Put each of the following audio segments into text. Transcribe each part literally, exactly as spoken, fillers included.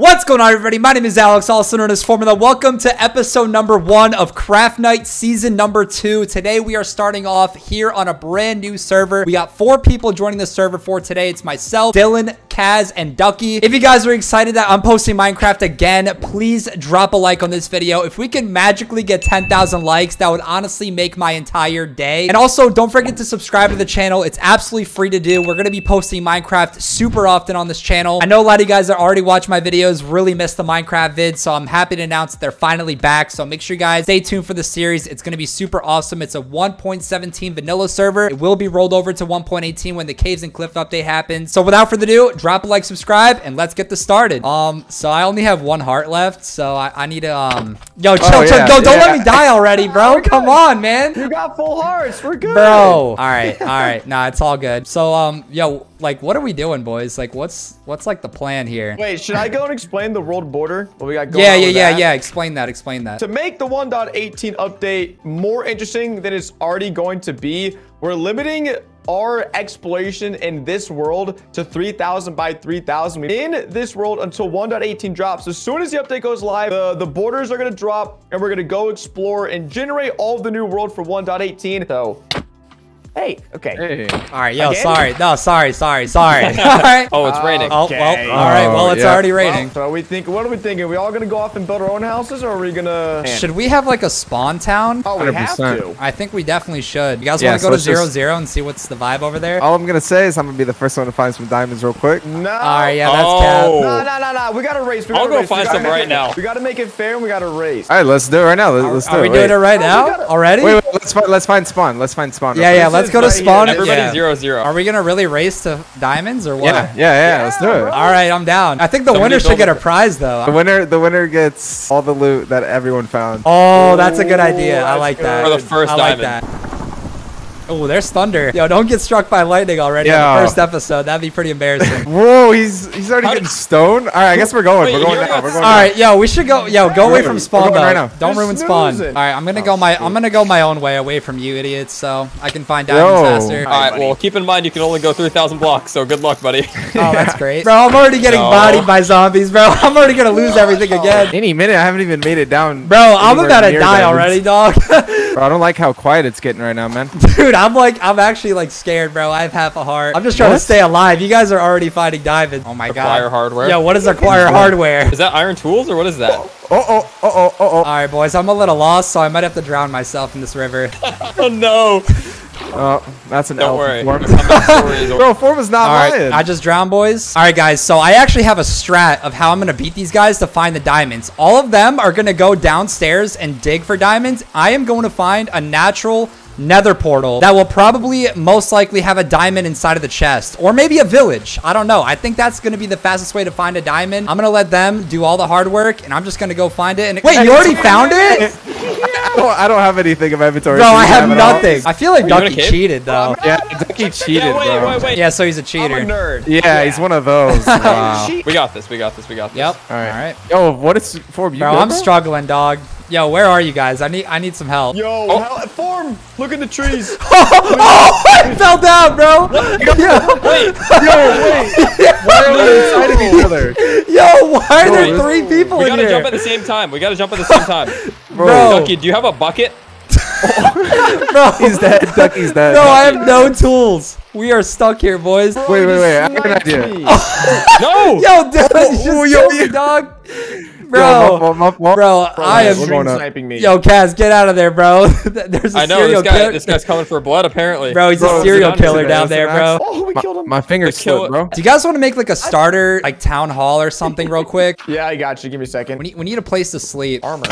What's going on, everybody? My name is Alex, also known as Form, and welcome to episode number one of Craftnite season number two. Today we are starting off here on a brand new server. We got four people joining the server for today. It's myself, Dylan, Kaz, and Ducky. If you guys are excited that I'm posting Minecraft again, please drop a like on this video. If we can magically get ten thousand likes, that would honestly make my entire day. And also, don't forget to subscribe to the channel. It's absolutely free to do. We're going to be posting Minecraft super often on this channel. I know a lot of you guys that already watched my videos really missed the Minecraft vid, so I'm happy to announce they're finally back. So make sure you guys stay tuned for the series. It's going to be super awesome. It's a one point seventeen vanilla server. It will be rolled over to one point eighteen when the Caves and Cliffs update happens. So without further ado, drop a like, subscribe, and let's get this started. Um, so I only have one heart left, so I, I need to um. Yo, chill, oh, chill, yeah, go, don't yeah. let me die already, bro. Oh, come on, man. You got full hearts. We're good, bro. All right, all right. Nah, it's all good. So um, yo, like, what are we doing, boys? Like, what's what's like the plan here? Wait, should I go and explain the world border? What we got going yeah, on yeah, yeah, that? yeah. Explain that. Explain that. To make the one point eighteen update more interesting than it's already going to be, we're limiting our exploration in this world to three thousand by three thousand in this world until one point eighteen drops. As soon as the update goes live, the, the borders are going to drop, and we're going to go explore and generate all of the new world for one point eighteen. So... Hey, okay. Hey. All right, yo, Again? sorry. No, sorry, sorry, sorry. All right. Oh, it's raining. Oh, okay. well, all right. Well, it's yeah. already raining. Well, so we think, what are we thinking? Are we all going to go off and build our own houses, or are we going to... Should we have, like, a spawn town? Oh, we one hundred percent. Have to. I think we definitely should. You guys yeah, want to so go to zero, just... zero and see what's the vibe over there? All I'm going to say is I'm going to be the first one to find some diamonds real quick. No. All right, yeah, that's oh. Cap. No, no, no, no. We got to race. We gotta I'll go race. find some right it. now. We got to make it fair, and we got to race. All right, let's do it right now. Let's do it. Are we doing it right now? Already? Wait, wait. Let's find spawn. Let's find spawn. Yeah, yeah. Let's go to spawn. Right Everybody yeah. zero zero. Are we gonna really race to diamonds or what? Yeah, yeah, yeah. yeah let's do it. Bro. All right, I'm down. I think the Somebody winner should get a prize though. The winner, the winner gets all the loot that everyone found. Oh, that's a good idea. Ooh, I like good. that. For the first I diamond. Like that. Oh, there's thunder. Yo, don't get struck by lightning already Yo. on the first episode. That'd be pretty embarrassing. Whoa, he's he's already How getting stoned. All right, I guess we're going. Wait, we're going now. We're going All right, yo, we should go. Yo, go away from spawn though. Right now. Don't You're ruin spawn. Snoozing. All right, I'm gonna oh, go my shoot. I'm gonna go my own way away from you idiots, so I can find diamonds Yo. faster. All right, Hi, well keep in mind you can only go three thousand blocks, so good luck, buddy. Oh, that's great, bro. I'm already getting no. bodied by zombies, bro. I'm already gonna lose everything again. Any minute, I haven't even made it down. Bro, I'm about to die already, dog. Bro, I don't like how quiet it's getting right now, man. Dude. I'm like, I'm actually like scared, bro. I have half a heart. I'm just trying what? to stay alive. You guys are already fighting diamonds. Oh my acquire god. Acquire hardware. Yo, what is acquire hardware? Is that iron tools or what is that? Oh, oh, oh, oh, oh. All right, boys. I'm a little lost, so I might have to drown myself in this river. Oh no. Oh, that's an Don't L worry. Form. Bro, Form is not lying. Right, I just drowned, boys. All right, guys. So I actually have a strat of how I'm going to beat these guys to find the diamonds. All of them are going to go downstairs and dig for diamonds. I am going to find a natural nether portal that will probably most likely have a diamond inside of the chest, or maybe a village. I don't know. I think that's going to be the fastest way to find a diamond. I'm going to let them do all the hard work, and I'm just going to go find it. And wait, you already found it? I don't, I don't have anything in my inventory. Bro, I have nothing. I feel like Ducky cheated, though. Yeah, Ducky cheated, yeah, wait, bro. Wait, wait. Yeah, so he's a cheater. I'm a nerd. Yeah, yeah, he's one of those. Wow. We got this. We got this. We got this. Yep. All right. All right. Yo, what is Form? You bro, good, I'm bro? struggling, dog. Yo, where are you guys? I need I need some help. Yo, oh. hell, Form, look in the trees. oh, oh, I fell down, bro. What? Yo, wait. Yo, wait. Why are we inside of each other? Yo, why are there three people we in gotta here? We got to jump at the same time. We got to jump at the same time. Bro. Ducky, do you have a bucket? Bro. He's dead. Ducky's dead. No, I have no tools. We are stuck here, boys. Bro, wait, wait, wait. I have an idea. No. Yo, dude, oh, oh, yo, yo, dog. Bro, bro, bro, bro, bro, I am sniping me. Yo, Kaz, get out of there, bro. There's a I know, serial this, guy, this guy's coming for blood, apparently. Bro, he's bro, a serial killer down there, bro. Oh, we my, killed him. My fingers slipped, bro. Do you guys want to make like a starter, like town hall or something real quick? Yeah, I got you. Give me a second. We need, we need a place to sleep. Armor.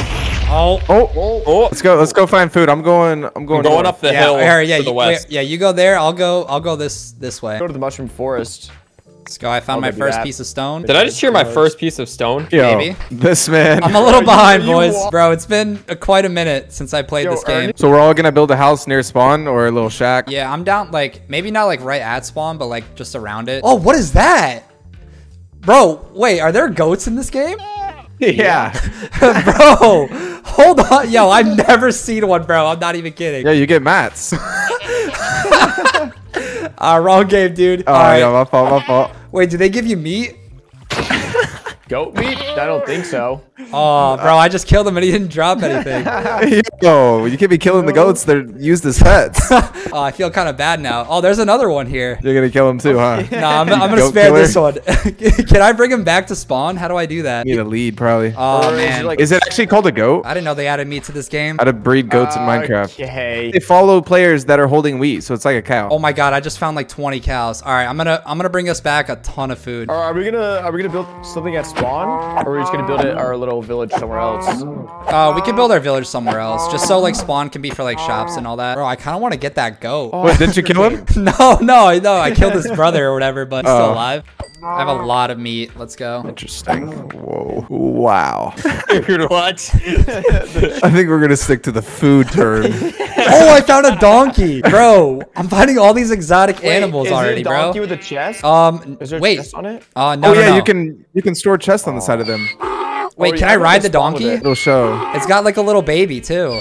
Oh, oh, oh, oh. Let's go. Let's go find food. I'm going. I'm going. I'm going up the yeah, hill. Right, yeah, to the west. Yeah, you go there. I'll go. I'll go this this way. Go to the mushroom forest. Let's go. I found I'll my first that. piece of stone. Did I just hear my first piece of stone? Yo, Maybe. This man. I'm a little behind, boys. Bro, it's been a, quite a minute since I played Yo, this game. So we're all going to build a house near spawn or a little shack? Yeah, I'm down like, maybe not like right at spawn, but like just around it. Oh, what is that? Bro, wait, are there goats in this game? Yeah. Bro, hold on. Yo, I've never seen one, bro. I'm not even kidding. Yeah, you get mats. Uh, wrong game, dude. Oh, all right. Yeah, my fault, my fault. Wait, do they give you meat? Goat meat? I don't think so. Oh, bro, I just killed him and he didn't drop anything. Yo, you can't be killing the goats. They're used as pets. Oh, I feel kind of bad now. Oh, there's another one here. You're going to kill him too, huh? No, I'm, I'm going to spare killer. this one. Can I bring him back to spawn? How do I do that? You need a lead, probably. Oh, or man. Is it, like is it actually called a goat? I didn't know they added meat to this game. How to breed goats uh, in Minecraft. Okay. They follow players that are holding wheat, so it's like a cow. Oh, my God. I just found like twenty cows. All right, I'm going to I'm gonna bring us back a ton of food. Uh, are we going to are we gonna build something at spawn, or we're just gonna build it our little village somewhere else? Uh, we can build our village somewhere else, just so like spawn can be for like shops and all that. Bro, I kind of want to get that goat. Oh, wait, didn't you kill him? No, no, no. I killed his brother or whatever, but he's uh, still alive. I have a lot of meat. Let's go. Interesting. Whoa. Wow. Dude, what? I think we're gonna stick to the food term. Oh, I found a donkey, bro. I'm finding all these exotic wait, animals is already, bro. Is there a donkey bro. with a chest? Um, is there a wait. chest on it? Uh, no, oh yeah, no, no. you can you can store chests on the side of them. Wait, can I ride the donkey? It. It'll show. It's got like a little baby too.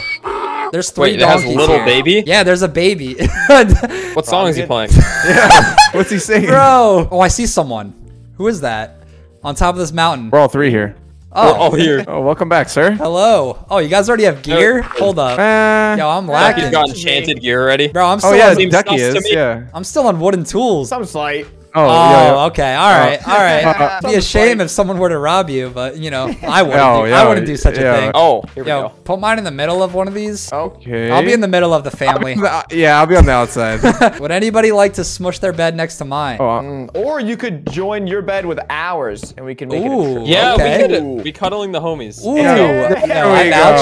There's three Wait, donkeys Wait, little here. baby? Yeah, there's a baby. What song is he playing? Yeah. What's he singing? Bro. Oh, I see someone. Who is that? On top of this mountain. We're all three here. Oh, We're all here. Oh, welcome back, sir. Hello. Oh, you guys already have gear? Hold up. Uh, Yo, I'm lacking. He's got enchanted gear already. Bro, I'm still. Oh yeah, on Ducky is. Yeah. I'm still on wooden tools. Some slight. Oh, oh yeah, yeah. okay. All right. Oh. All right. Yeah. It'd be a shame if someone were to rob you, but, you know, I wouldn't, oh, do, yeah. I wouldn't do such yeah. a thing. Oh, here we Yo, go. Put mine in the middle of one of these. Okay. I'll be in the middle of the family. I'll the, yeah, I'll be on the outside. Would anybody like to smush their bed next to mine? Oh, uh, mm. Or you could join your bed with ours, and we can make Ooh, it a Yeah, okay. we could be cuddling the homies. Ooh. Yeah. Yeah. There we go. All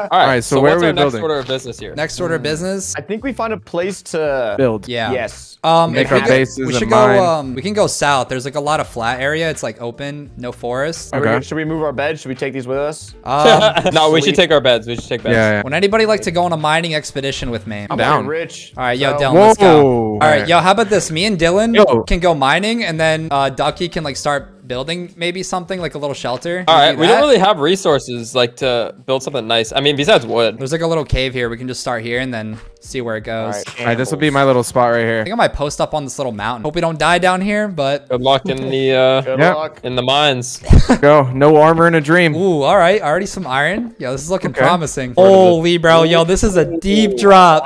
right. All right, so, so where what's are we our building? Next order of business here? Next order of business? I think we found a place to build. Yeah. Yes. Um, Make our bases We should go... Um, we can go south. There's like a lot of flat area. It's like open, no forest. Okay. Should we move our beds? Should we take these with us? Um, no, we should take our beds. We should take beds. Yeah, yeah. Would anybody like to go on a mining expedition with me? I'm down. Rich. All right, yo, Dylan, Whoa. let's go. All right, All right, yo, how about this? Me and Dylan yo. can go mining, and then uh, Ducky can like start building maybe something like a little shelter. All right, we don't really have resources like to build something nice. I mean, besides wood. There's like a little cave here. We can just start here and then see where it goes. All right, All right this will be my little spot right here. I think I might post up on this little mountain. Hope we don't die down here, but good luck in the uh good yeah. luck in the mines. Go, no armor in a dream. Ooh, all right, already some iron. Yo, this is looking okay. promising. Holy bro, yo, this is a deep drop.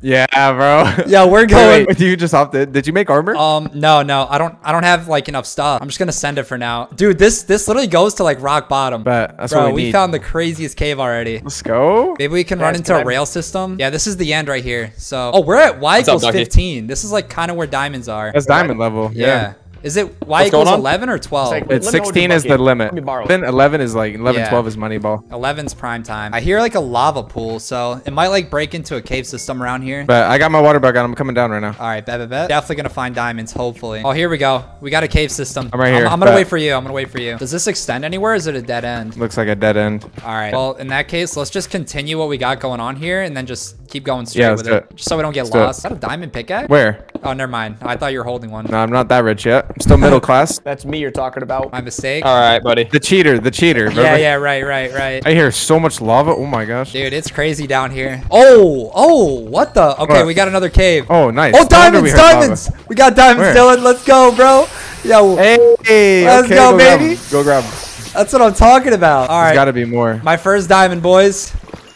Yeah, bro. Yeah, we're going. Wait, you just hopped in. Did you make armor? Um, no, no, I don't. I don't have like enough stuff. I'm just gonna send it for now, dude. This this literally goes to like rock bottom. But that's bro, what we, we found the craziest cave already. Let's go. Maybe we can Guys, run into can a I... rail system. Yeah, this is the end right here. So, oh, we're at Y What's equals up, fifteen. This is like kind of where diamonds are. That's diamond right? level. Yeah. yeah. Is it Y What's equals eleven or twelve? Like, it's sixteen is the limit. Then eleven is like eleven, yeah. twelve is Moneyball. eleven's prime time. I hear like a lava pool, so it might like break into a cave system around here. But I got my water bug on. I'm coming down right now. All right, bet, bet, bet. Definitely gonna find diamonds, hopefully. Oh, here we go. We got a cave system. I'm right here. I'm, I'm gonna bet. wait for you. I'm gonna wait for you. Does this extend anywhere? Or is it a dead end? Looks like a dead end. All right. Well, in that case, let's just continue what we got going on here and then just keep going straight yeah, with it. it. Just so we don't get let's lost. Do is that a diamond pickaxe? Where? Oh, never mind. I thought you were holding one. No, I'm not that rich yet. I'm still middle class. That's me you're talking about. My mistake. All right, buddy. The cheater. The cheater. yeah, yeah, right, right, right. I hear so much lava. Oh, my gosh. Dude, it's crazy down here. Oh, oh, what the? Okay, what? we got another cave. Oh, nice. Oh, diamonds, we diamonds. Lava. We got diamonds, Where? Dylan. Let's go, bro. Yo. Hey, let's okay, go, go, baby. Grab go grab them. That's what I'm talking about. All There's right. There's got to be more. My first diamond, boys.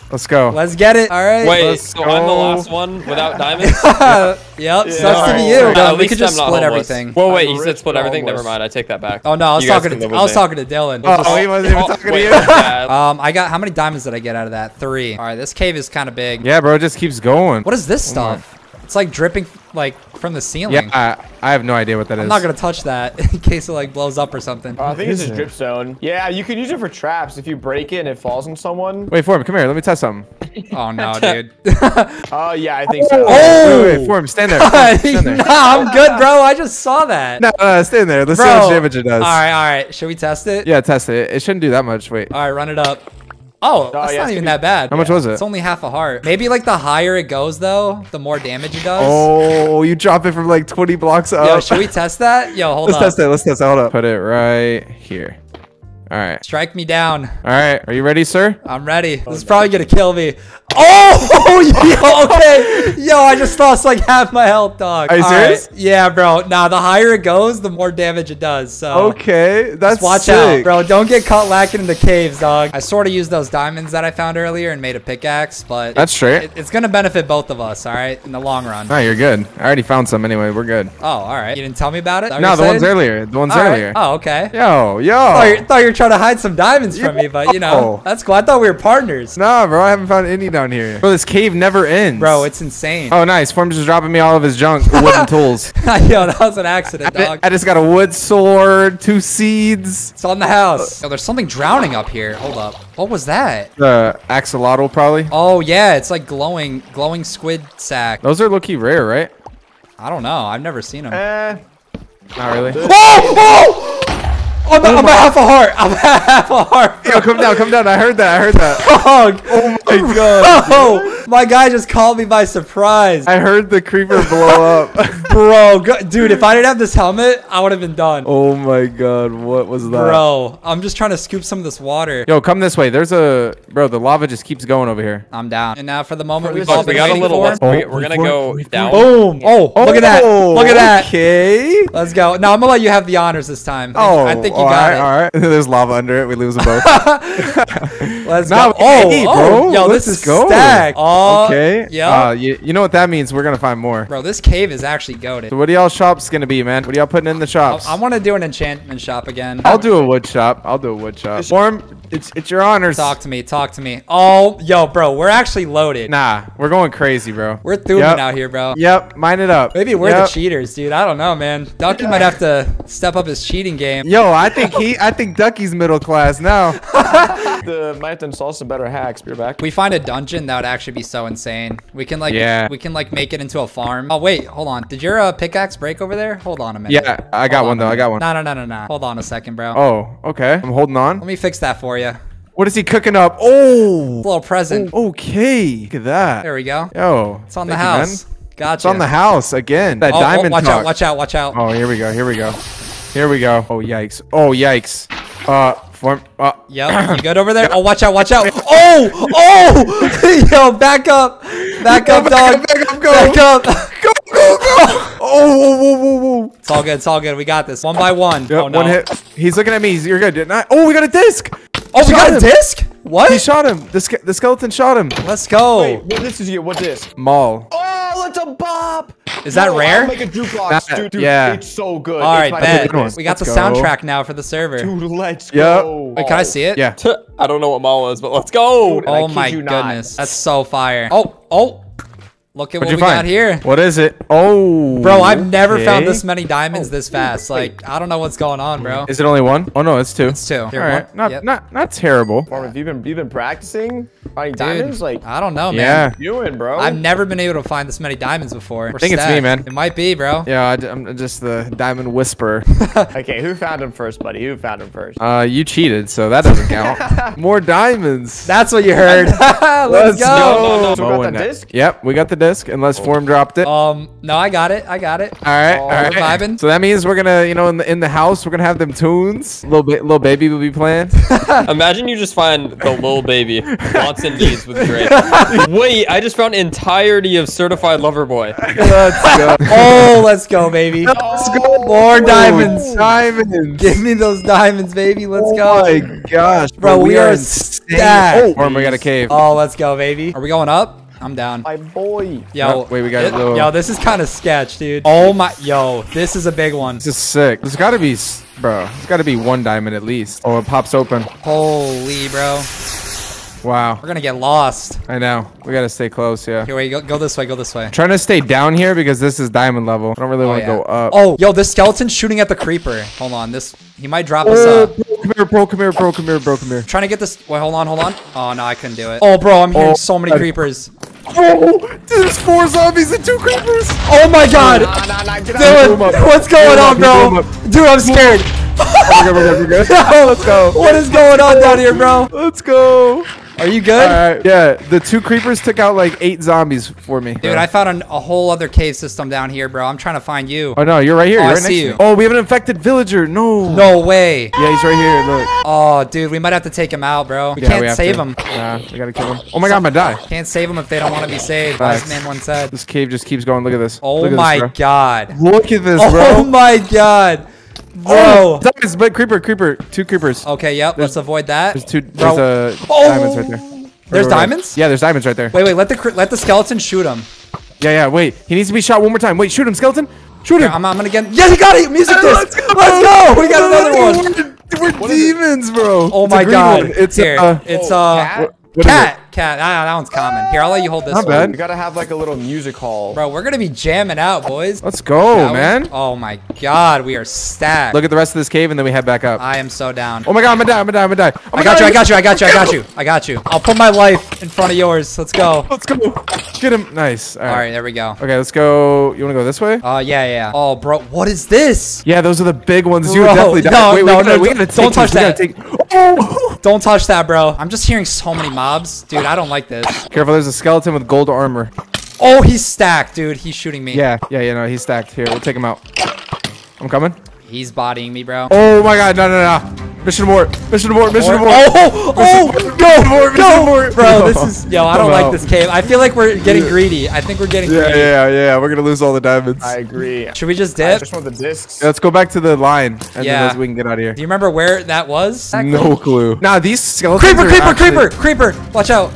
Let's go. Let's get it. All right. Wait, Let's so go. I'm the last one without diamonds? yep, yeah. sucks right. to be you. Right. No, we could just I'm split everything. Well, wait, you said split everything? Never mind, I take that back. Oh, no, I was, talking to, I was talking to Dylan. Oh, oh he wasn't even oh, talking wait, to you? um, I got, how many diamonds did I get out of that? Three. All right, this cave is kind of big. Yeah, bro, it just keeps going. What is this oh, stuff? Man. It's like dripping, like, from the ceiling. Yeah, I, I have no idea what that I'm is. I'm not going to touch that in case it, like, blows up or something. Uh, I think it's a drip zone. Yeah, you can use it for traps. If you break it and it falls on someone. Wait, Form, come here. Let me test something. Oh, no, dude. Oh, uh, yeah, I think so. Oh! Wait, wait, wait Form, stand there. Form, stand there. No, I'm good, bro. I just saw that. No, uh, stand there. Let's bro. see how much damage it does. All right, all right. Should we test it? Yeah, test it. It shouldn't do that much. Wait. All right, run it up. Oh, that's oh, yeah, not even be... that bad. How much yeah. was it? It's only half a heart. Maybe like the higher it goes though, the more damage it does. Oh, you drop it from like twenty blocks up. Yo, should we test that? Yo, hold on. Let's up. test it. Let's test it. Hold up. Put it right here. All right. Strike me down. All right. Are you ready, sir? I'm ready. Oh, this is no. probably going to kill me. Oh, yo, okay. Yo, I just lost like half my health, dog. Are you All serious? Right. Yeah, bro. Nah, the higher it goes, the more damage it does. So okay. That's watch sick. out, bro. Don't get caught lacking in the caves, dog. I sort of used those diamonds that I found earlier and made a pickaxe, but that's straight. It, it's going to benefit both of us, all right, in the long run. No, you're good. I already found some anyway. We're good. Oh, all right. You didn't tell me about it? No, the ones earlier. The ones all earlier. Right. Oh, okay. Yo, yo. I thought you were trying to hide some diamonds from yo. me, but, you know, that's cool. I thought we were partners. Nah, bro. I haven't found any down here. Bro, this cave never ends. Bro, it's insane. Oh, nice. Form's just dropping me all of his junk, wooden tools. Yo, that was an accident, dog. I, I just got a wood sword, two seeds. It's on the house. Yo, there's something drowning up here. Hold up. What was that? The axolotl, probably. Oh, yeah. It's like glowing, glowing squid sack. Those are low-key rare, right? I don't know. I've never seen them. Eh, not really. Whoa! Whoa! I'm, oh I'm at half a heart. I'm at half a heart. Bro. Yo, come down, come down. I heard that. I heard that. Dog. Oh my god. Oh, my guy just called me by surprise. I heard the creeper blow up. Bro, go, dude, if I didn't have this helmet, I would have been done. Oh my god, what was that? Bro, I'm just trying to scoop some of this water. Yo, come this way. There's a bro. The lava just keeps going over here. I'm down. And now for the moment, we've all been waiting for. We're, we're gonna go down. Boom. Oh, oh, look at that. Look at that. Okay. Let's go. Now I'm gonna let you have the honors this time. Oh, I think. You all got right, it. all right. There's lava under it. We lose them both. Let's no, go. Oh, hey, bro. Yo, Let's this is go. stacked. Oh, okay. Yeah. Uh, you, you know what that means? We're gonna find more. Bro, this cave is actually goated. So what are y'all shops gonna be, man? What are y'all putting in the shops? I, I want to do an enchantment shop again. I'll do a wood shop. I'll do a wood shop. Form, it's it's your honors. Talk to me. Talk to me. Oh, yo, bro, we're actually loaded. Nah, we're going crazy, bro. We're through yep. out here, bro. Yep. Mine it up. Maybe we're yep. the cheaters, dude. I don't know, man. Ducky yeah. might have to step up his cheating game. Yo, I. I think he, I think Ducky's middle class now. The might install some better hacks. Be back. We find a dungeon that would actually be so insane. We can like, yeah. we can like make it into a farm. Oh wait, hold on. Did your uh, pickaxe break over there? Hold on a minute. Yeah, I got hold one on though. I got one. No, no, no, no, no. Hold on a second, bro. Oh, okay. I'm holding on. Let me fix that for you. What is he cooking up? Oh, it's a little present. Oh, okay, look at that. There we go. Yo, it's on the house. You, gotcha. It's on the house again. That oh, diamond. Oh, watch talk. out! Watch out! Watch out! Oh, here we go. Here we go. Here we go. Oh, yikes. Oh, yikes. Uh, form. Uh. Yep. You good over there? Yep. Oh, watch out. Watch out. Oh, oh. Yo, back up. Back up, dog. Back up, back up, go. Back up. Go, go, go. Oh, whoa, whoa, whoa, whoa. It's all good. It's all good. We got this. One by one. Yep, oh, no. One hit. He's looking at me. You're good, didn't I? Oh, we got a disc. Oh, we got him. a disc? What? He shot him. The, ske the skeleton shot him. Let's go. Wait, what disc is it? What disc? Maul. Oh, it's a bop. Is that no, rare? I'll make a jukebox, that, dude, dude, yeah. It's so good. All right, bet. We got let's the go. soundtrack now for the server. Dude, let's yep. go. Wait, can I see it? Yeah. I don't know what Maul is, but let's go. Dude, oh my goodness. Not. That's so fire. Oh, oh. Look at What'd what we find? got here. What is it? Oh. Bro, I've never okay. found this many diamonds oh, this fast. Like, I don't know what's going on, bro. Is it only one? Oh, no, it's two. It's two. All right. Not, yep. not, not terrible. Form, have you been, you been practicing finding Dude, diamonds? Like, I don't know, man. Yeah. What are you doing, bro? I've never been able to find this many diamonds before. We're I think stacked. it's me, man. It might be, bro. Yeah, I, I'm just the diamond whisperer. Okay, who found him first, buddy? Who found him first? Uh, You cheated, so that doesn't count. More diamonds. That's what you heard. Let's, Let's go. go. So we got the disc? Yep, we got the disc. Disc, unless oh. Form dropped it. Um, no, I got it. I got it. All right, oh, all right. Vibing. So that means we're gonna, you know, in the in the house, we're gonna have them tunes. Little ba little baby will be playing. Imagine you just find the little baby wants and needs with Drake. Wait, I just found entirety of Certified Lover Boy. Let's go. Oh, let's go, baby. Let's go. More diamonds. Diamonds. Give me those diamonds, baby. Let's oh go. Oh my gosh, bro, bro we, we are stacked. Form, we got a cave. Oh, let's go, baby. Are we going up? I'm down. My boy. Yo, wait, we got it. Little... Yo, this is kind of sketch, dude. Oh my, yo, this is a big one. This is sick. There's gotta be, bro. There's gotta be one diamond at least. Oh, it pops open. Holy, bro. Wow. We're gonna get lost. I know. We gotta stay close, yeah. Here, wait, go, go this way, go this way. I'm trying to stay down here because this is diamond level. I don't really oh, want to yeah. go up. Oh, yo, this skeleton's shooting at the creeper. Hold on, this, he might drop oh. us up. Come here, bro, come here, bro, come here, bro, come here. Trying to get this, wait, hold on, hold on. Oh, no, I couldn't do it. Oh, bro, I'm hearing oh, so many God. creepers. Oh, there's four zombies and two creepers. Oh my God. Nah, nah, nah, Dylan, what's going on, bro? Dude, I'm scared. No, let's go. What is going on down here, bro? Let's go. Are you good? All right. Yeah, the two creepers took out like eight zombies for me. Dude, bro. I found an, a whole other cave system down here, bro. I'm trying to find you. Oh no, you're right here. Oh, you're right I next see you. To me. Oh, we have an infected villager. No. No way. Yeah, he's right here. Look. Oh, Oh, dude, we might have to take him out, bro. We yeah, can't we save to. him. Nah, we gotta kill him. Oh my god, I'm gonna die. Can't save him if they don't want to be saved. Nice. Wise man once said. This cave just keeps going. Look at this. Oh my god. Look at this, bro. Oh my god. Bro. But creeper, creeper. Two creepers. Okay, yep. Let's avoid that. There's two there's, uh, oh. diamonds right there. There's diamonds? Yeah, there's diamonds right there. Wait, wait, let the let the skeleton shoot him. Yeah, yeah, wait. He needs to be shot one more time. Wait, shoot him, skeleton. Shoot him. I'm, I'm gonna get him. Yes, he got it. Music disc. Let's go. Let's go. We got another one. We're what demons, bro. Oh my god. It's here. Uh, it's uh, cat. Cat. Cat. Ah, that one's common. Here, I'll let you hold this Not one. Bad. We gotta have like a little music hall. Bro, we're gonna be jamming out, boys. Let's go, yeah, man. We, oh my god, we are stacked. Look at the rest of this cave and then we head back up. I am so down. Oh my god, I'm gonna die. I'm gonna die. I'm gonna die. Oh I got god, you. I got you. I got you. I got you. I got you. I'll put my life in front of yours. Let's go. Let's go. Get him. Nice. All right. All right, there we go. Okay, let's go. You wanna go this way? Uh, yeah, yeah. Oh, bro, what is this? Yeah, those are the big ones. Bro, you definitely no, die. Wait, no, wait, no, we gotta, no, we gotta don't touch that. Take... Oh. Don't touch that, bro. I'm just hearing so many mobs, dude. I don't like this. Careful, there's a skeleton with gold armor. Oh, he's stacked, dude. He's shooting me. Yeah, yeah, yeah, no, he's stacked. Here, we'll take him out. I'm coming. He's bodying me, bro. Oh my god, no, no, no. Mission abort. Mission abort. Mission abort. Oh, oh, abort. Go, abort. Mission go. Abort. Bro, this is, yo, I don't like this cave. I feel like we're getting greedy. I think we're getting yeah, greedy. Yeah, yeah, yeah. We're going to lose all the diamonds. I agree. Should we just dip? I just want the discs. Yeah, let's go back to the line. And yeah. Then we can get out of here. Do you remember where that was? That no clue. Nah, these skeletons Creeper, creeper, creeper, creeper, creeper. Watch out.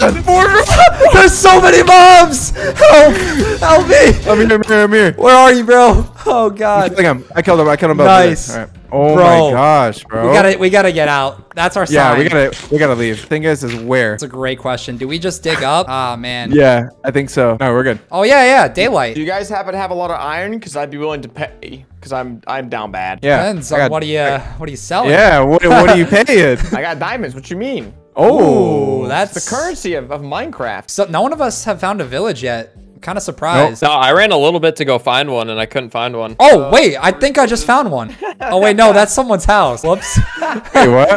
Oh there's so many mobs. Help. Help me. I'm here, I'm here, I'm here. Where are you, bro? Oh, God. I, think I'm, I killed him. I killed him both. Nice. All right. Oh bro. My gosh, bro. We gotta, we gotta get out. That's our sign. Yeah, we gotta, we gotta leave. Thing is, is where? That's a great question. Do we just dig up? Ah, oh, man. Yeah, I think so. No, we're good. Oh yeah, yeah, daylight. Do you guys happen to have a lot of iron? Because I'd be willing to pay. Because I'm, I'm down bad. Yeah. Depends on what do you, uh, what are you selling? Yeah, what, what are you paying? I got diamonds. What you mean? Oh, ooh, that's the currency of, of Minecraft. So none of us have found a village yet. Kind of surprised. Nope. No, I ran a little bit to go find one and I couldn't find one. Oh, uh, wait, I think I just found one. Oh, wait, no, that's someone's house. Whoops. Wait, what?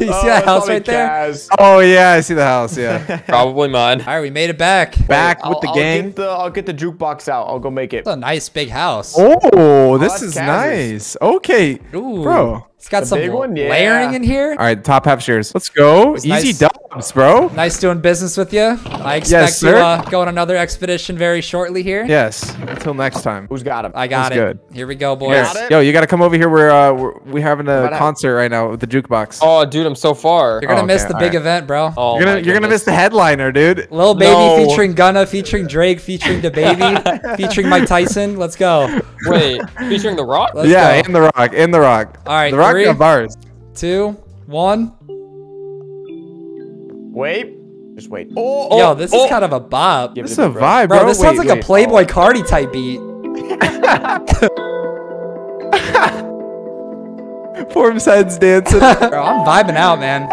You see oh, that house right Kaz. There? Oh, yeah, I see the house, yeah. Probably mine. All right, we made it back. Back wait, with I'll, the I'll gang. Get the, I'll get the jukebox out. I'll go make it. That's a nice big house. Oh, this oh, is Kaz's. Nice. Okay, ooh. Bro. It's got the some one, yeah. Layering in here. All right, top half shares. Let's go. Easy nice. Dubs, bro. Nice doing business with you. I expect yes, to uh, go on another expedition very shortly here. Yes. Until next time. Who's got him? I got Who's it. Good. Here we go, boys. Yes. Yo, you got to come over here. We're uh, we're, we're having a concert right now with the jukebox. Oh, dude, I'm so far. You're gonna oh, okay. miss the big right. event, bro. Oh, you're gonna you're gonna miss the headliner, dude. Lil Baby no. featuring Gunna, featuring Drake, featuring DaBaby, featuring Mike Tyson. Let's go. Wait, featuring The Rock? Let's yeah, go. and The Rock, and The Rock. All right. The Rock Three, bars. Two, one. Wait. Just wait. Oh, oh, yo, this oh. is kind of a bop. This is a vibe, bro. bro this wait, sounds like wait. a Playboy oh. Cardi type beat. Form's head's dancing. Bro, I'm vibing out, man.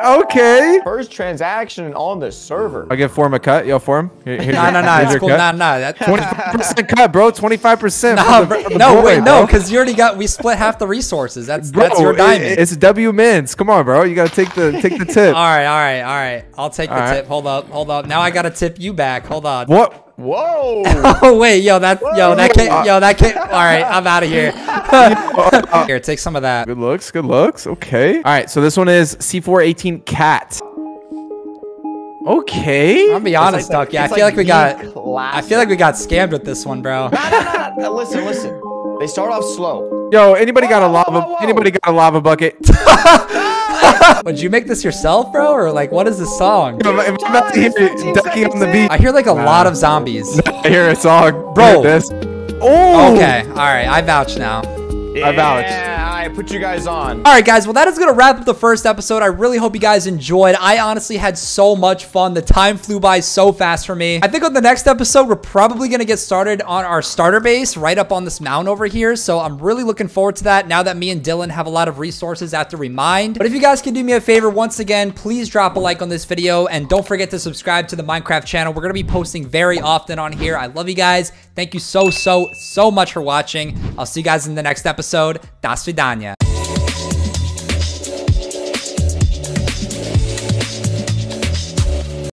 Okay. First transaction on the server. I'll give Form a cut. Yo, Form. Here, here's nah, your, nah, nah, it's cool. Nah, nah, nah. twenty-five percent cut, bro. twenty-five percent. Nah, bro. The, no, boy, wait, bro. No, because you already got. We split half the resources. That's bro, that's your diamond. It, it's W mints. Come on, bro. You gotta take the take the tip. all right, all right, all right. I'll take all the right. tip. Hold up, hold up. Now I gotta tip you back. Hold on. What? Whoa! Oh wait, yo, that, Whoa. yo, that can't, yo, that can't. All right, I'm out of here. Here, take some of that. Good looks, good looks. Okay. All right, so this one is C four eighteen cat. Okay. I'll be honest, Ducky. Like, yeah, I feel like, like we got. Classic. I feel like we got scammed with this one, bro. No, no, no. Listen, listen. They start off slow. Yo, anybody whoa, got a lava? Whoa, whoa. Anybody got a lava bucket? Would you make this yourself, bro? Or like, what is this song? Yo, I'm about to hear Ducky on the beat. I hear like a nah. lot of zombies. I hear a song, bro. This. Oh. Okay. All right. I vouch now. Yeah. I vouch. Put you guys on. All right, guys. Well, that is going to wrap up the first episode. I really hope you guys enjoyed. I honestly had so much fun. The time flew by so fast for me. I think on the next episode, we're probably going to get started on our starter base right up on this mountain over here. So I'm really looking forward to that now that me and Dylan have a lot of resources after we mine. But if you guys can do me a favor, once again, please drop a like on this video and don't forget to subscribe to the Minecraft channel. We're going to be posting very often on here. I love you guys. Thank you so, so, so much for watching. I'll see you guys in the next episode. Das Vidania.